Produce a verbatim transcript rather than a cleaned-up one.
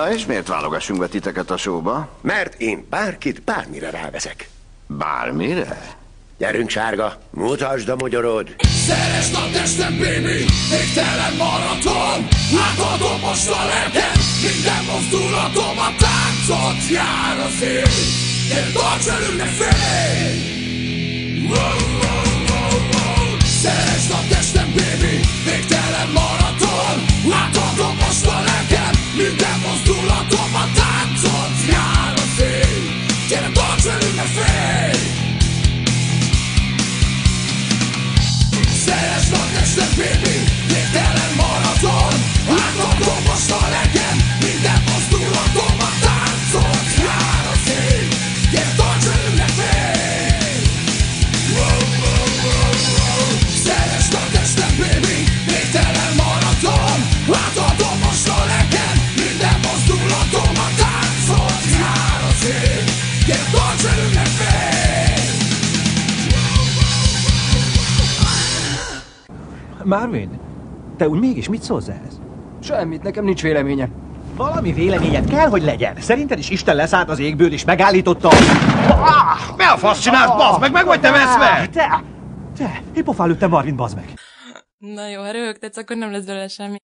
Na és miért válogassunk be titeket a showba? Mert én bárkit bármire rávezek. Bármire? Gyerünk, sárga, mutasd a mogyorod! Szeresd a testem, baby, végtelen maraton! Átadom most a lelket, minden mozdulatom, a táncot jár az ég! Én tarts előnek fél! Wow, wow, wow, wow. Szeresd a testem, baby, végtelen maraton! Átadom most a lelket, minden mozdulatom, a táncot jár az ég! Gyere, tarts előnek fél! Szeresd a testem, baby, végtelen maraton. Átadom most a lelkem, minden mozdulatom, a táncot jár az ég. Gyere, tarts önnek fél! Wow, wow, wow, wow. Szeresd a testem, baby, végtelen maraton. Átadom most a lelkem, minden mozdulatom, a táncot jár az ég. Gyere, tarts önnek fél! Marvin, te úgy mégis mit szólsz ehhez? Semmit, nekem nincs véleményem. Valami véleményed kell, hogy legyen. Szerinted is Isten leszállt az égből és megállította a... Ah, mi a fasz csinálsz, bazd meg? Meg vagy te veszve? Te, te, hipofá lőttem Marvin, bazd meg. Na jó, ha röhögtetsz, akkor nem lesz belőle semmi.